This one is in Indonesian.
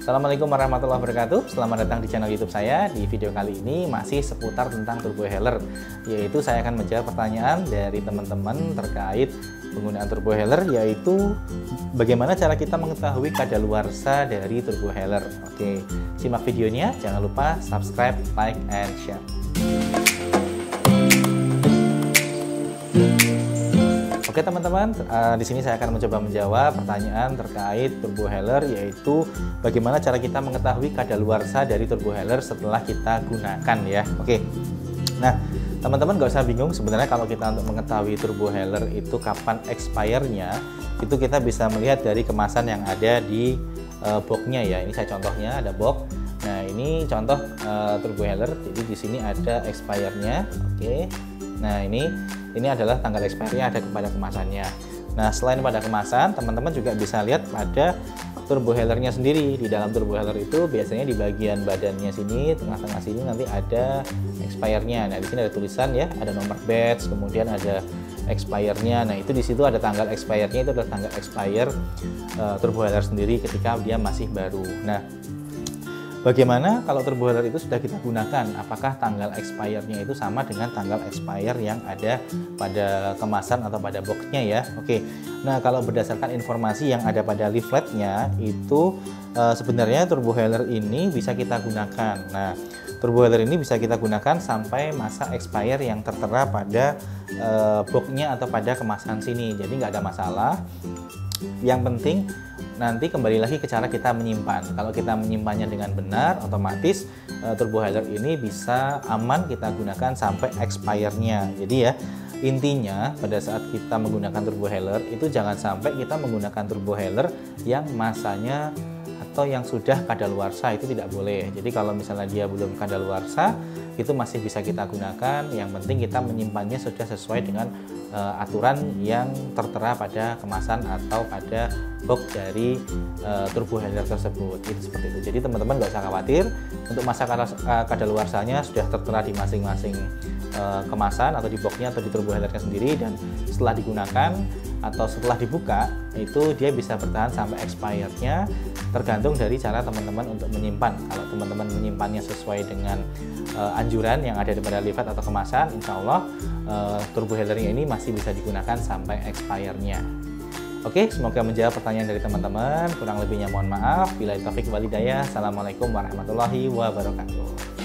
Assalamualaikum warahmatullahi wabarakatuh. Selamat datang di channel YouTube saya. Di video kali ini masih seputar tentang Turbuhaler, yaitu saya akan menjawab pertanyaan dari teman-teman terkait penggunaan Turbuhaler, yaitu bagaimana cara kita mengetahui kadaluarsa dari Turbuhaler. Oke, simak videonya. Jangan lupa subscribe, like, and share. Oke teman-teman, di sini saya akan mencoba menjawab pertanyaan terkait Turbuhaler, yaitu bagaimana cara kita mengetahui kadaluarsa dari Turbuhaler setelah kita gunakan ya. Oke. Nah, teman-teman nggak usah bingung sebenarnya kalau kita untuk mengetahui Turbuhaler itu kapan expire-nya, itu kita bisa melihat dari kemasan yang ada di box-nya ya. Ini saya contohnya ada box. Nah, ini contoh Turbuhaler. Jadi di sini ada expire-nya. Oke. Nah, ini adalah tanggal expire-nya ada kepada kemasannya. Nah, selain pada kemasan, teman-teman juga bisa lihat pada Turbuhaler-nya sendiri. Di dalam Turbuhaler itu biasanya di bagian badannya sini, tengah-tengah sini nanti ada expire-nya. Nah, di sini ada tulisan ya, ada nomor batch, kemudian ada expire-nya. Nah, itu di situ ada tanggal expire-nya, itu adalah tanggal expire Turbuhaler sendiri ketika dia masih baru. Nah, bagaimana kalau Turbuhaler itu sudah kita gunakan? Apakah tanggal expire-nya itu sama dengan tanggal expire yang ada pada kemasan atau pada box-nya ya? Oke. Nah, kalau berdasarkan informasi yang ada pada leaflet-nya itu sebenarnya Turbuhaler ini bisa kita gunakan. Nah, Turbuhaler ini bisa kita gunakan sampai masa expire yang tertera pada box-nya atau pada kemasan sini. Jadi nggak ada masalah. Yang penting nanti kembali lagi ke cara kita menyimpan. Kalau kita menyimpannya dengan benar, otomatis Turbuhaler ini bisa aman kita gunakan sampai expire-nya. Jadi ya, intinya pada saat kita menggunakan Turbuhaler itu jangan sampai kita menggunakan Turbuhaler yang masanya atau yang sudah kadaluarsa, itu tidak boleh. Jadi kalau misalnya dia belum kadaluarsa, itu masih bisa kita gunakan. Yang penting kita menyimpannya sudah sesuai dengan aturan yang tertera pada kemasan atau pada box dari Turbuhaler tersebut. Itu seperti itu. Jadi teman-teman nggak usah khawatir, untuk masa kadaluarsanya sudah tertera di masing-masing kemasan atau di boxnya atau di Turbuhalernya sendiri, dan setelah digunakan atau setelah dibuka itu dia bisa bertahan sampai expire-nya, tergantung dari cara teman-teman untuk menyimpan. Kalau teman-teman menyimpannya sesuai dengan anjuran yang ada pada leaflet atau kemasan, insya Allah Turbuhalernya ini masih bisa digunakan sampai expire-nya. Oke, semoga menjawab pertanyaan dari teman-teman. Kurang lebihnya mohon maaf. Billahi taufik wal hidayah. Assalamualaikum warahmatullahi wabarakatuh.